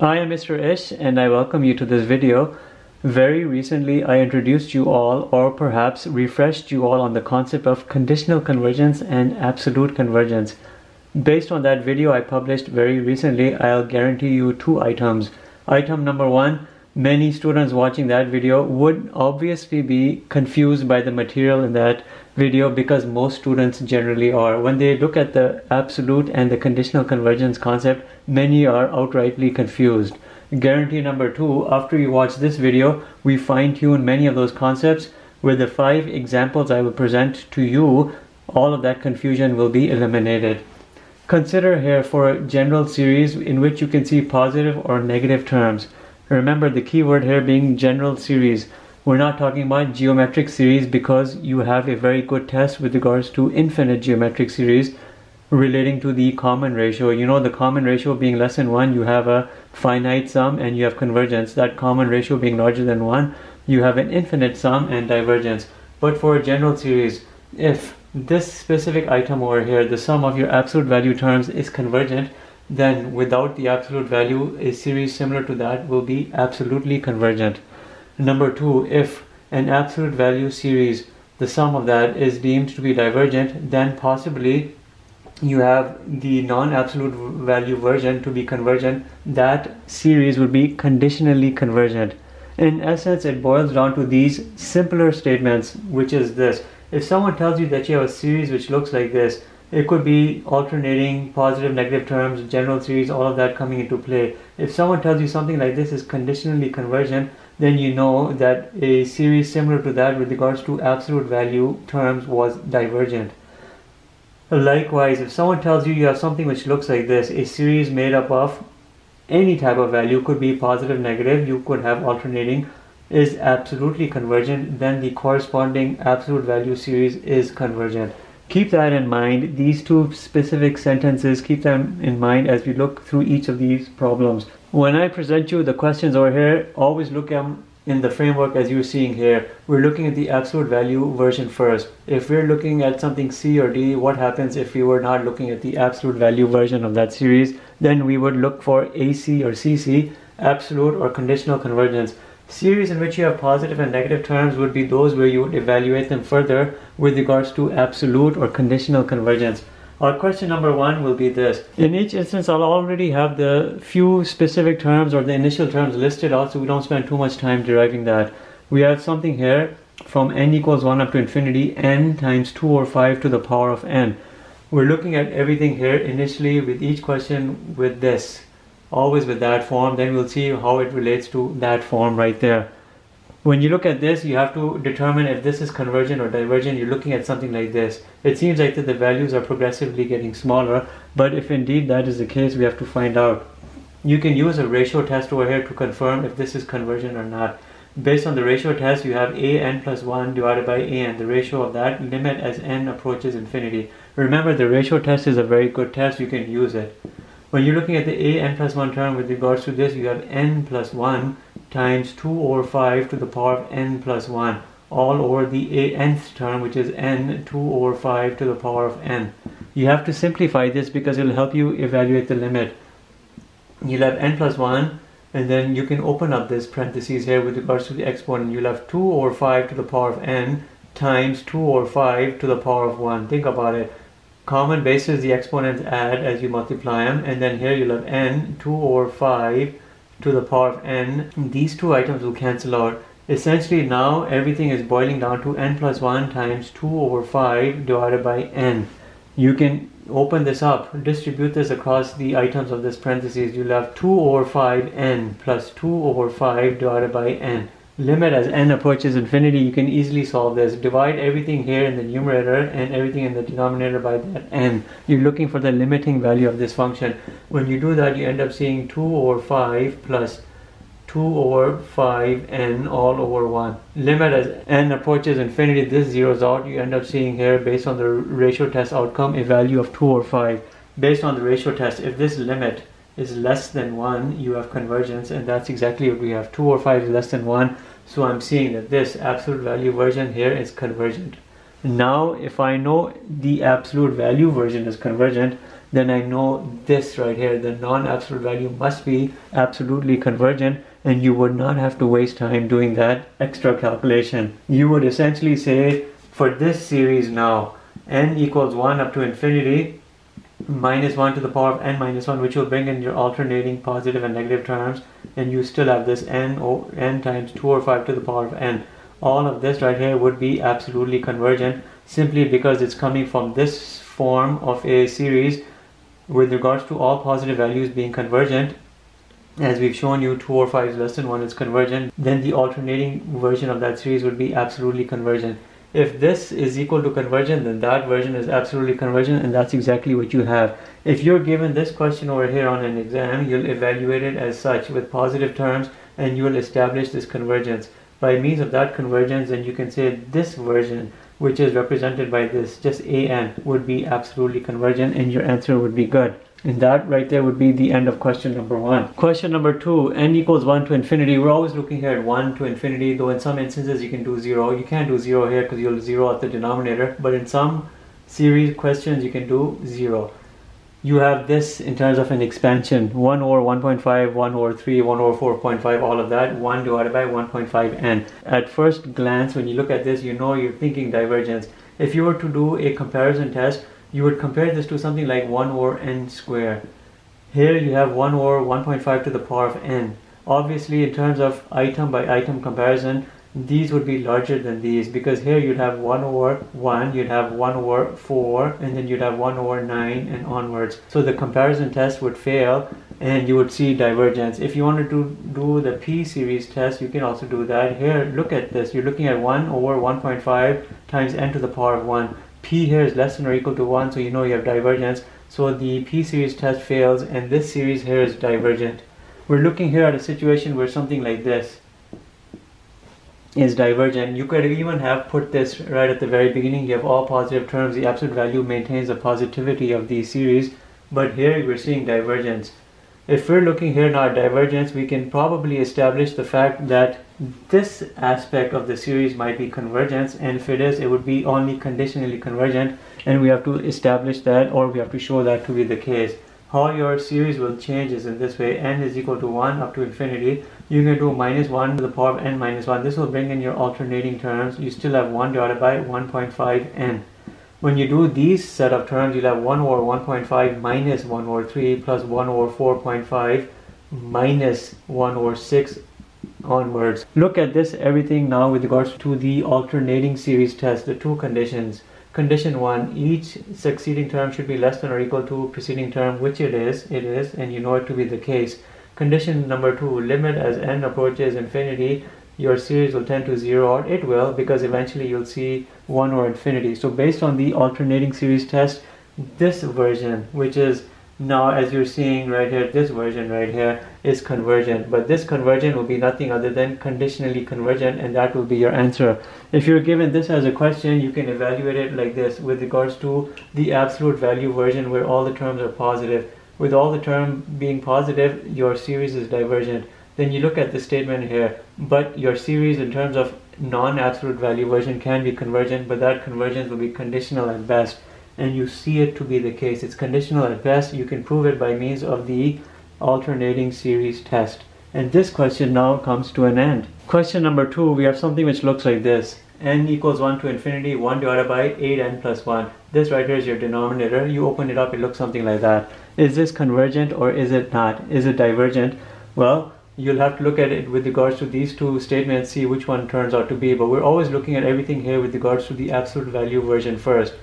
I am Mr. Ish and I welcome you to this video. Very recently I introduced you all, or perhaps refreshed you all, on the concept of conditional convergence and absolute convergence. Based on that video I published very recently, I'll guarantee you two items. Item number one, many students watching that video would obviously be confused by the material in that video, because most students generally are. When they look at the absolute and the conditional convergence concept, many are outrightly confused. Guarantee number two, after you watch this video, we fine-tune many of those concepts. With the 5 examples I will present to you, all of that confusion will be eliminated. Consider here for a general series in which you can see positive or negative terms. Remember the key word here being general series. We're not talking about geometric series, because you have a very good test with regards to infinite geometric series relating to the common ratio. You know, the common ratio being less than 1, you have a finite sum and you have convergence. That common ratio being larger than 1, you have an infinite sum and divergence. But for a general series, if this specific item over here, the sum of your absolute value terms, is convergent, then without the absolute value, a series similar to that will be absolutely convergent. Number two, if an absolute value series, the sum of that is deemed to be divergent, then possibly you have the non-absolute value version to be convergent. That series would be conditionally convergent. In essence, it boils down to these simpler statements, which is this. If someone tells you that you have a series which looks like this, it could be alternating positive, negative terms, general series, all of that coming into play. If someone tells you something like this is conditionally convergent, then you know that a series similar to that with regards to absolute value terms was divergent. Likewise, if someone tells you you have something which looks like this, a series made up of any type of value, could be positive, negative, you could have alternating, is absolutely convergent, then the corresponding absolute value series is convergent. Keep that in mind, these two specific sentences, keep them in mind as we look through each of these problems. When I present you the questions over here, always look at them in the framework as you're seeing here. We're looking at the absolute value version first. If we're looking at something C or D, what happens if we were not looking at the absolute value version of that series? Then we would look for AC or CC, absolute or conditional convergence. Series in which you have positive and negative terms would be those where you would evaluate them further with regards to absolute or conditional convergence. Our question number one will be this. In each instance, I'll already have the few specific terms or the initial terms listed out, so we don't spend too much time deriving that. We have something here from n = 1 up to infinity, n times 2 or 5 to the power of n. We're looking at everything here initially with each question with this. Always with that form, then we'll see how it relates to that form right there. When you look at this, you have to determine if this is convergent or divergent. You're looking at something like this. It seems like that the values are progressively getting smaller, but if indeed that is the case, we have to find out. You can use a ratio test over here to confirm if this is convergent or not. Based on the ratio test, you have an + 1 divided by an, the ratio of that, limit as n approaches infinity. Remember, the ratio test is a very good test. You can use it. When you're looking at the an + 1 term with regards to this, you have n + 1 times 2 over 5 to the power of n + 1, all over the anth term, which is n, 2 over 5 to the power of n. You have to simplify this because it'll help you evaluate the limit. You'll have n + 1, and then you can open up this parentheses here with regards to the exponent. You'll have 2 over 5 to the power of n times 2 over 5 to the power of 1. Think about it. Common bases, the exponents add as you multiply them, and then here you'll have n, 2 over 5 to the power of n. These two items will cancel out. Essentially now everything is boiling down to n + 1 times 2 over 5 divided by n. You can open this up, distribute this across the items of this parentheses. You'll have 2 over 5n plus 2 over 5 divided by n. Limit as n approaches infinity, you can easily solve this. Divide everything here in the numerator and everything in the denominator by that n. You're looking for the limiting value of this function. When you do that, you end up seeing 2 over 5 plus 2 over 5n all over 1. Limit as n approaches infinity, this zeros out. You end up seeing here, based on the ratio test outcome, a value of 2 over 5. Based on the ratio test, if this limit is less than 1, you have convergence, and that's exactly what we have. 2 over 5 is less than 1, so I'm seeing that this absolute value version here is convergent. Now, if I know the absolute value version is convergent, then I know this right here, the non-absolute value must be absolutely convergent, and you would not have to waste time doing that extra calculation. You would essentially say for this series now, n equals 1 up to infinity, minus 1 to the power of n minus 1, which will bring in your alternating positive and negative terms, and you still have this n times 2 or 5 to the power of n. All of this right here would be absolutely convergent, simply because it's coming from this form of a series with regards to all positive values being convergent. As we've shown you, 2 or 5 is less than 1 is convergent, then the alternating version of that series would be absolutely convergent. If this is equal to convergent, then that version is absolutely convergent, and that's exactly what you have. If you're given this question over here on an exam, you'll evaluate it as such with positive terms, and you will establish this convergence. By means of that convergence, then you can say this version, which is represented by this, just an, would be absolutely convergent, and your answer would be good. And that right there would be the end of question number 1. Question number 2, n equals 1 to infinity. We're always looking here at 1 to infinity, though in some instances you can do 0. You can't do 0 here because you'll 0 at the denominator, but in some series questions you can do 0. You have this in terms of an expansion, 1 over 1.5, 1 over 3, 1 over 4.5, all of that, 1 divided by 1.5n. At first glance, when you look at this, you know you're thinking divergence. If you were to do a comparison test, you would compare this to something like 1 over n squared. Here you have 1 over 1.5 to the power of n. Obviously, in terms of item by item comparison, these would be larger than these, because here you'd have 1 over 1, you'd have 1 over 4, and then you'd have 1 over 9 and onwards. So the comparison test would fail and you would see divergence. If you wanted to do the P series test, you can also do that. Here, look at this. You're looking at 1 over 1.5 times n to the power of 1. P here is less than or equal to 1, so you know you have divergence. So the P series test fails, and this series here is divergent. We're looking here at a situation where something like this is divergent. You could even have put this right at the very beginning. You have all positive terms. The absolute value maintains the positivity of the series, but here we're seeing divergence. If we're looking here now at divergence, we can probably establish the fact that this aspect of the series might be convergence, and if it is, it would be only conditionally convergent, and we have to establish that, or we have to show that to be the case. How your series will change is in this way. N is equal to 1 up to infinity. You can do minus 1 to the power of n minus 1. This will bring in your alternating terms. You still have 1 divided by 1.5n. When you do these set of terms, you'll have 1 over 1.5 minus 1 over 3 plus 1 over 4.5 minus 1 over 6 onwards. Look at this everything now with regards to the alternating series test, the two conditions. Condition 1, each succeeding term should be less than or equal to preceding term, which it is, and you know it to be the case. Condition number 2, limit as n approaches infinity. Your series will tend to 0 out. It will, because eventually you'll see 1 or infinity. So based on the alternating series test, this version, which is now as you're seeing right here, this version right here is convergent. But this convergent will be nothing other than conditionally convergent, and that will be your answer. If you're given this as a question, you can evaluate it like this with regards to the absolute value version where all the terms are positive. With all the term being positive, your series is divergent. Then you look at the statement here, but your series in terms of non-absolute value version can be convergent, but that convergence will be conditional at best, and you see it to be the case. It's conditional at best. You can prove it by means of the alternating series test. And this question now comes to an end. Question number 2, we have something which looks like this. N equals 1 to infinity, 1 divided by 8n plus 1. This right here is your denominator. You open it up, it looks something like that. Is this convergent or is it not? Is it divergent? Well, you'll have to look at it with regards to these two statements, see which one turns out to be, but we're always looking at everything here with regards to the absolute value version first,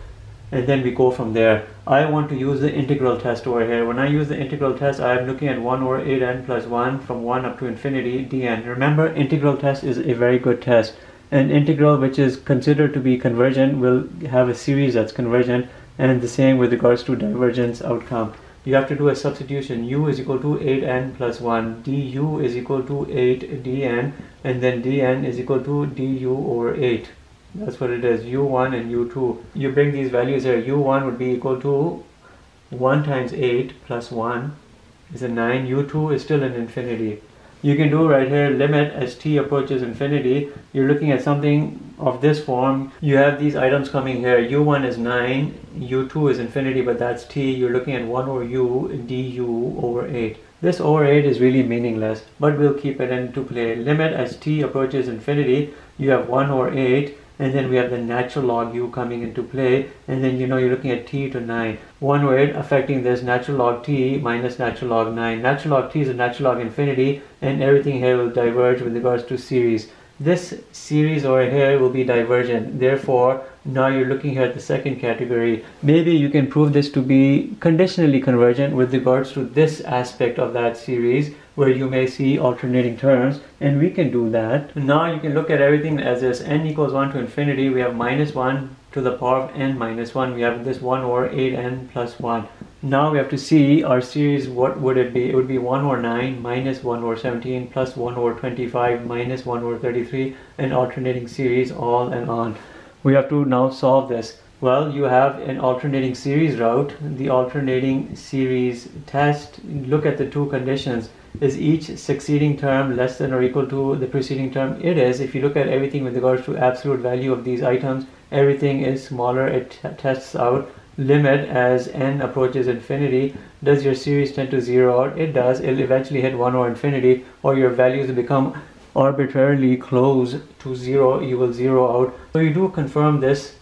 and then we go from there. I want to use the integral test over here. When I use the integral test, I am looking at 1 over 8n plus 1 from 1 up to infinity dn. Remember, integral test is a very good test. An integral which is considered to be convergent will have a series that's convergent, and the same with regards to divergence outcome. You have to do a substitution. U is equal to 8n plus 1, du is equal to 8 dn, and then dn is equal to du over 8. That's what it is, u1 and u2. You bring these values here. u1 would be equal to 1 times 8 plus 1 is a 9. u2 is still an infinity. you can do right here, limit as t approaches infinity. You're looking at something of this form. You have these items coming here. U1 is 9, U2 is infinity, but that's t. You're looking at 1 over u du over 8. This over 8 is really meaningless, but we'll keep it into play. Limit as t approaches infinity, you have 1 over 8, and then we have the natural log u coming into play, and then you know you're looking at t to 9. 1 over 8 affecting this natural log t minus natural log 9. Natural log t is a natural log infinity, and everything here will diverge with regards to series. This series over here will be divergent, therefore now you're looking here at the second category. Maybe you can prove this to be conditionally convergent with regards to this aspect of that series where you may see alternating terms, and we can do that. Now you can look at everything as this. N equals 1 to infinity, we have minus 1 to the power of n minus 1. We have this 1 over 8n plus 1. Now we have to see our series. What would it be? It would be 1 over 9 minus 1 over 17 plus 1 over 25 minus 1 over 33, an alternating series all and on. We have to now solve this. Well, you have an alternating series route, the alternating series test. Look at the two conditions. Is each succeeding term less than or equal to the preceding term? It is. If you look at everything with regards to absolute value of these items, everything is smaller. It tests out. Limit as n approaches infinity. Does your series tend to zero out? It does. It'll eventually hit 1 over infinity, or your values become arbitrarily close to 0, you will zero out. So you do confirm this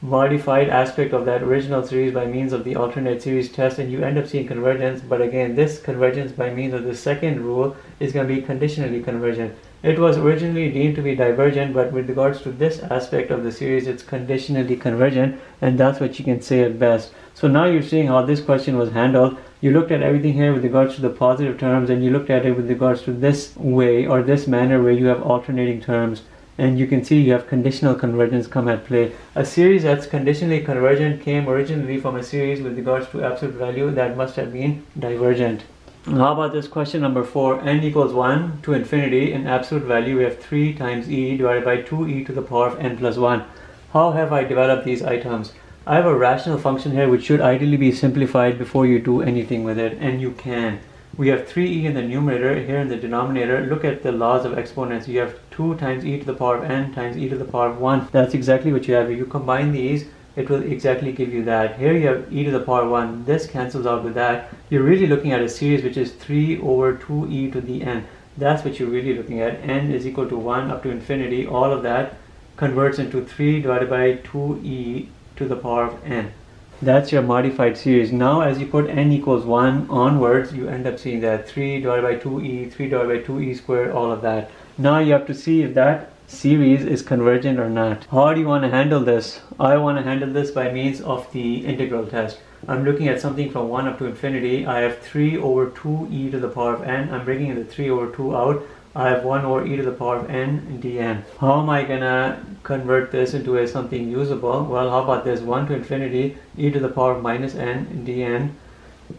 modified aspect of that original series by means of the alternate series test, and you end up seeing convergence. But again, this convergence by means of the second rule is going to be conditionally convergent. It was originally deemed to be divergent, but with regards to this aspect of the series, it's conditionally convergent, and that's what you can say at best. So now you're seeing how this question was handled. You looked at everything here with regards to the positive terms, and you looked at it with regards to this way or this manner where you have alternating terms. And you can see you have conditional convergence come at play. A series that's conditionally convergent came originally from a series with regards to absolute value that must have been divergent. How about this question number 4? N equals 1 to infinity. In absolute value, we have 3 times e divided by 2e to the power of n plus 1. How have I developed these items? I have a rational function here which should ideally be simplified before you do anything with it, and you can. We have 3e in the numerator, here in the denominator. Look at the laws of exponents. You have 2 times e to the power of n times e to the power of 1. That's exactly what you have. If you combine these, it will exactly give you that. Here you have e to the power of 1. This cancels out with that. You're really looking at a series which is 3 over 2e to the n. That's what you're really looking at. N is equal to 1 up to infinity. All of that converts into 3 divided by 2e to the power of n. That's your modified series. Now as you put n equals 1 onwards, you end up seeing that 3 divided by 2e, 3 divided by 2e squared, all of that. Now you have to see if that series is convergent or not. How do you want to handle this? I want to handle this by means of the integral test. I'm looking at something from 1 up to infinity. I have 3 over 2e to the power of n. I'm bringing the 3 over 2 out. I have 1 over e to the power of n dn. How am I going to convert this into something usable? Well, how about this? 1 to infinity, e to the power of minus n dn.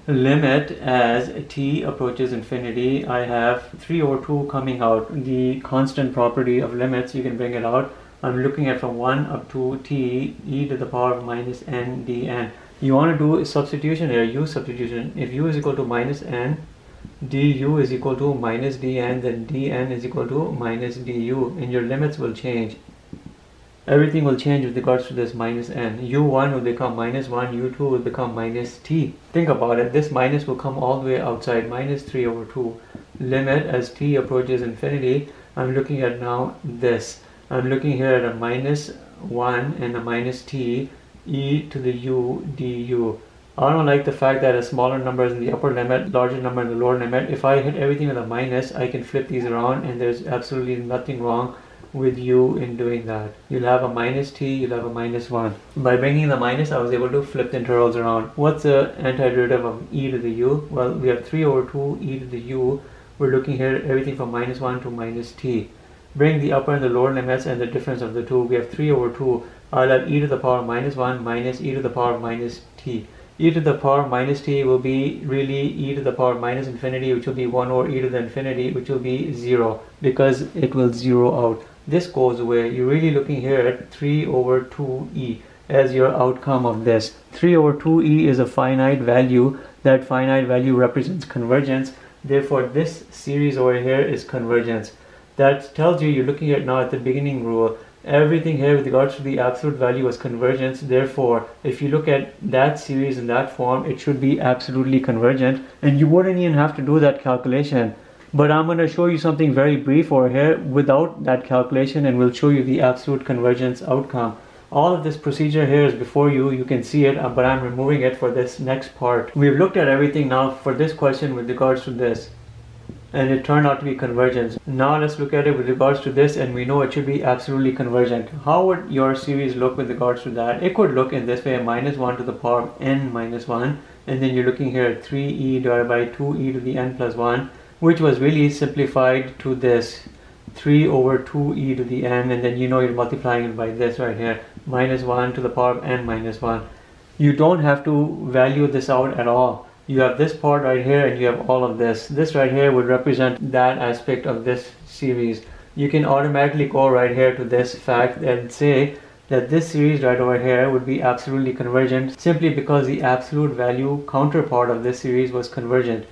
Limit as t approaches infinity. I have 3 over 2 coming out. The constant property of limits, you can bring it out. I'm looking at from 1 up to t, e to the power of minus n dn. You want to do substitution here, u substitution. If u is equal to minus n, du is equal to minus dn, then dn is equal to minus du, and your limits will change. Everything will change with regards to this minus n. u1 will become minus 1, u2 will become minus t. Think about it, this minus will come all the way outside, minus 3 over 2. Limit as t approaches infinity. I'm looking at now this. I'm looking here at a minus 1 and a minus t, e to the u du. I don't like the fact that a smaller number is in the upper limit, larger number in the lower limit. If I hit everything with a minus, I can flip these around, and there's absolutely nothing wrong with you in doing that. You'll have a minus t, you'll have a minus 1. By bringing the minus, I was able to flip the integrals around. What's the antiderivative of e to the u? Well, we have 3 over 2 e to the u. We're looking here at everything from minus 1 to minus t. Bring the upper and the lower limits and the difference of the two. We have 3 over 2. I'll have e to the power of minus 1 minus e to the power of minus t. E to the power minus t will be really e to the power minus infinity, which will be 1 over e to the infinity, which will be 0, because it will zero out. This goes away. You're really looking here at 3 over 2e as your outcome of this. 3 over 2e is a finite value. That finite value represents convergence. Therefore, this series over here is convergence. That tells you you're looking at now at the beginning rule. Everything here with regards to the absolute value was convergence. Therefore, if you look at that series in that form, it should be absolutely convergent. And you wouldn't even have to do that calculation. But I'm going to show you something very brief over here without that calculation, and we'll show you the absolute convergence outcome. All of this procedure here is before you, you can see it, but I'm removing it for this next part. We've looked at everything now for this question with regards to this, and it turned out to be convergence. Now let's look at it with regards to this, and we know it should be absolutely convergent. How would your series look with regards to that? It could look in this way, -1 to the power of n minus 1, and then you're looking here at 3e divided by 2e to the n plus 1, which was really simplified to this 3 over 2e to the n, and then you know you're multiplying it by this right here, -1 to the power of n minus 1. You don't have to value this out at all. You have this part right here, and you have all of this. This right here would represent that aspect of this series. You can automatically go right here to this fact and say that this series right over here would be absolutely convergent simply because the absolute value counterpart of this series was convergent.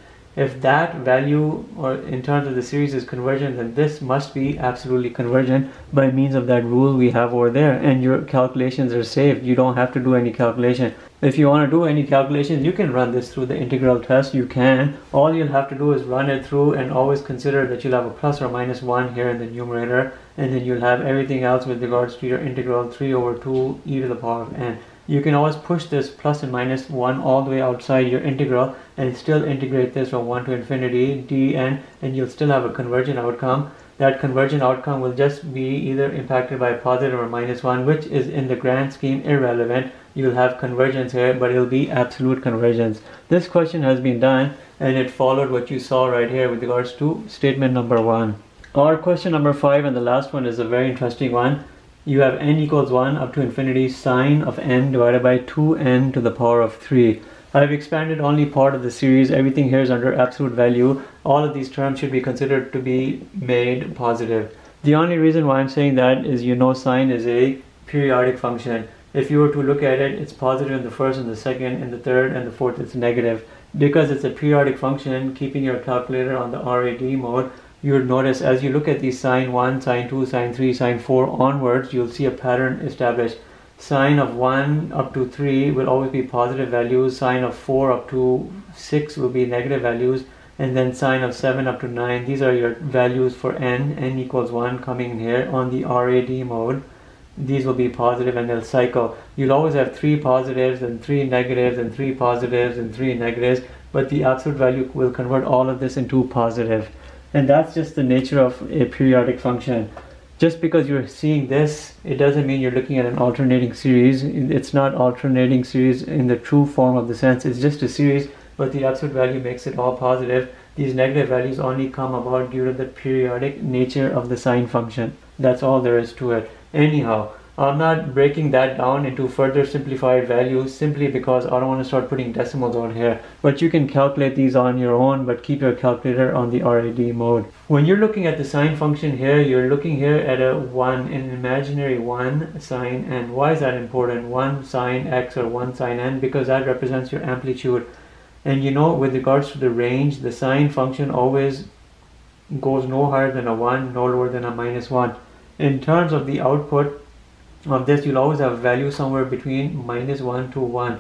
If that value or in terms of the series is convergent, then this must be absolutely convergent by means of that rule we have over there, and your calculations are saved. You don't have to do any calculation. If you want to do any calculations, you can run this through the integral test. You can. All you'll have to do is run it through and always consider that you'll have a ±1 here in the numerator, and then you'll have everything else with regards to your integral 3 over 2 e to the power of n. You can always push this ±1 all the way outside your integral and still integrate this from 1 to infinity dn, and you'll still have a convergent outcome. That convergent outcome will just be either impacted by positive or -1, which is in the grand scheme irrelevant. You'll have convergence here, but it'll be absolute convergence. This question has been done, and it followed what you saw right here with regards to statement number 1. Our question number 5, and the last one, is a very interesting one. You have n = 1 up to infinity sine of n divided by 2n to the power of 3. I've expanded only part of the series. Everything here is under absolute value. All of these terms should be considered to be made positive. The only reason why I'm saying that is, you know, sine is a periodic function. If you were to look at it, it's positive in the first and the second and the third and the fourth. It's negative. Because it's a periodic function, keeping your calculator on the RAD mode, you would notice as you look at these sine 1, sine 2, sine 3, sine 4 onwards, you'll see a pattern established. Sine of 1 up to 3 will always be positive values, sine of 4 up to 6 will be negative values, and then sine of 7 up to 9. These are your values for n = 1 coming in here on the RAD mode. These will be positive and they'll cycle. You'll always have 3 positives and 3 negatives and 3 positives and 3 negatives, but the absolute value will convert all of this into positive. And that's just the nature of a periodic function. Just because you're seeing this, it doesn't mean you're looking at an alternating series. It's not alternating series in the true form of the sense. It's just a series, but the absolute value makes it all positive. These negative values only come about due to the periodic nature of the sine function. That's all there is to it. Anyhow, I'm not breaking that down into further simplified values simply because I don't want to start putting decimals on here. But you can calculate these on your own, but keep your calculator on the RAD mode. When you're looking at the sine function here, you're looking here at a 1, an imaginary 1 sine n. Why is that important? 1 sine x or 1 sine n, because that represents your amplitude. And you know, with regards to the range, the sine function always goes no higher than a 1, no lower than a -1. In terms of the output of this, you'll always have a value somewhere between -1 to 1,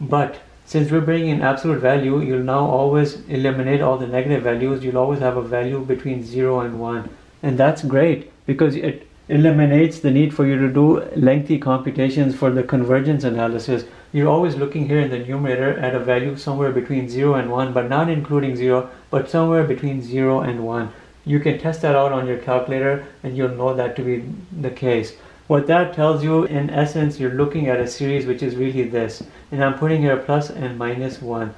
but since we're bringing in absolute value, you'll now always eliminate all the negative values. You'll always have a value between 0 and 1, and that's great because it eliminates the need for you to do lengthy computations for the convergence analysis. You're always looking here in the numerator at a value somewhere between 0 and 1, but not including 0, but somewhere between 0 and 1. You can test that out on your calculator, and you'll know that to be the case. What that tells you, in essence, you're looking at a series which is really this. And I'm putting here +and -1.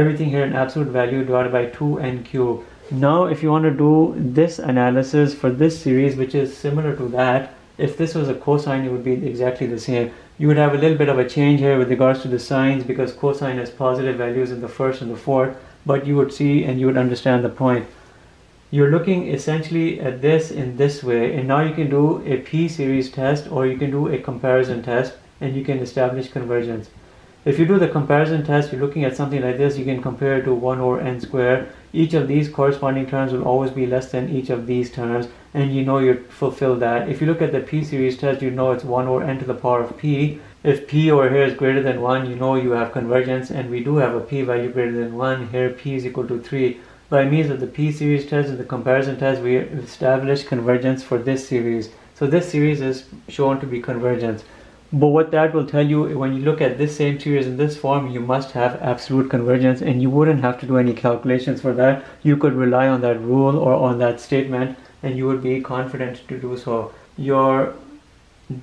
Everything here in absolute value divided by 2n cubed. Now, if you want to do this analysis for this series, which is similar to that, if this was a cosine, it would be exactly the same. You would have a little bit of a change here with regards to the signs because cosine has positive values in the first and the fourth, but you would see and you would understand the point. You're looking essentially at this in this way, and now you can do a p-series test, or you can do a comparison test, and you can establish convergence. If you do the comparison test, you're looking at something like this. You can compare it to 1 over n squared. Each of these corresponding terms will always be less than each of these terms, and you know you're fulfilled that. If you look at the p-series test, you know it's 1 over n to the power of p. If p over here is greater than 1, you know you have convergence, and we do have a p-value greater than 1. Here p is equal to 3. By means of the p-series test and the comparison test, we establish convergence for this series. So this series is shown to be convergent. But what that will tell you, when you look at this same series in this form, you must have absolute convergence, and you wouldn't have to do any calculations for that. You could rely on that rule or on that statement, and you would be confident to do so.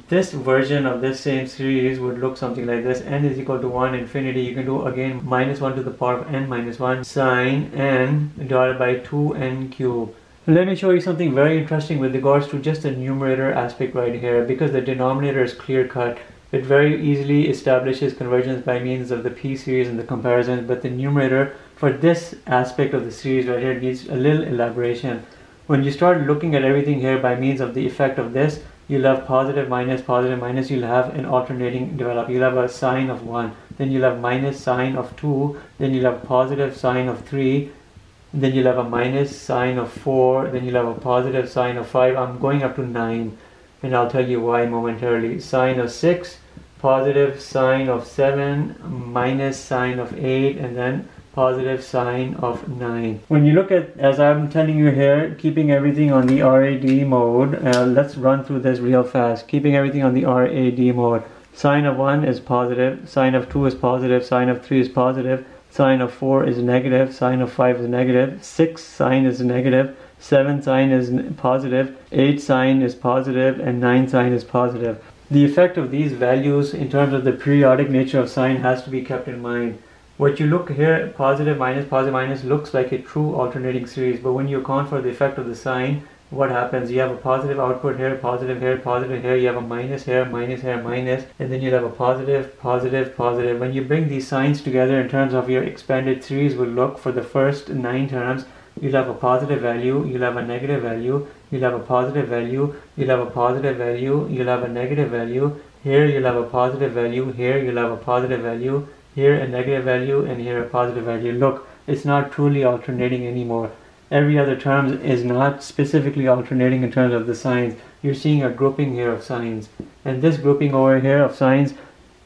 This version of this same series would look something like this. N is equal to 1, infinity. You can do again minus 1 to the power of n minus 1 sine n divided by 2n cubed. Let me show you something very interesting with regards to just the numerator aspect right here. Because the denominator is clear-cut, it very easily establishes convergence by means of the p-series and the comparisons, but the numerator for this aspect of the series right here needs a little elaboration. When you start looking at everything here by means of the effect of this, you'll have positive minus, you'll have an alternating develop. You'll have a sine of 1, then you'll have minus sine of 2, then you'll have positive sine of 3, then you'll have a minus sine of 4, then you'll have a positive sine of 5. I'm going up to 9, and I'll tell you why momentarily. Sine of 6, positive sine of 7, minus sine of 8, and then positive sine of 9. When you look at, as I'm telling you here, keeping everything on the RAD mode, let's run through this real fast. Keeping everything on the RAD mode. Sine of 1 is positive, sine of 2 is positive, sine of 3 is positive, sine of 4 is negative, sine of 5 is negative, 6 sine is negative, 7 sine is positive, 8 sine is positive, and 9 sine is positive. The effect of these values in terms of the periodic nature of sine has to be kept in mind. What you look here, positive minus looks like a true alternating series, but when you account for the effect of the sine, what happens? You have a positive output here, positive here, positive here. You have a minus here, minus here, minus, and then you'll have a positive, positive, positive. When you bring these signs together in terms of your expanded series, we'll look for the first 9 terms. You'll have a positive value, you'll have a negative value, you'll have a positive value, you'll have a positive value, you'll have a negative value. Here you'll have a positive value, here you'll have a positive value, here a negative value, and here a positive value. Look, it's not truly alternating anymore. Every other term is not specifically alternating in terms of the signs. You're seeing a grouping here of signs. And this grouping over here of signs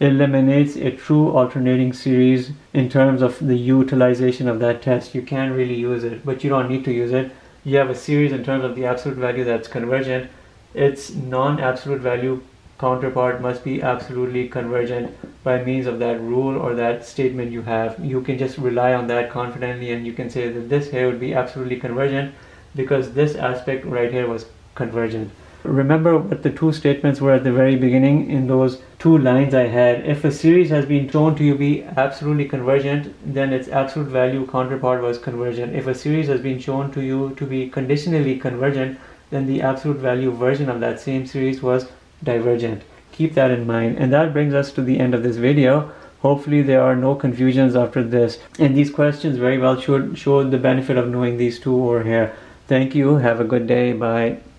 eliminates a true alternating series in terms of the utilization of that test. You can really use it, but you don't need to use it. You have a series in terms of the absolute value that's convergent. Its non-absolute value counterpart must be absolutely convergent by means of that rule or that statement you have. You can just rely on that confidently, and you can say that this here would be absolutely convergent because this aspect right here was convergent. Remember what the two statements were at the very beginning in those two lines I had. If a series has been shown to you be absolutely convergent, then its absolute value counterpart was convergent. If a series has been shown to you to be conditionally convergent, then the absolute value version of that same series was divergent. Keep that in mind. And that brings us to the end of this video. Hopefully there are no confusions after this, and these questions very well showed the benefit of knowing these two over here. Thank you. Have a good day. Bye.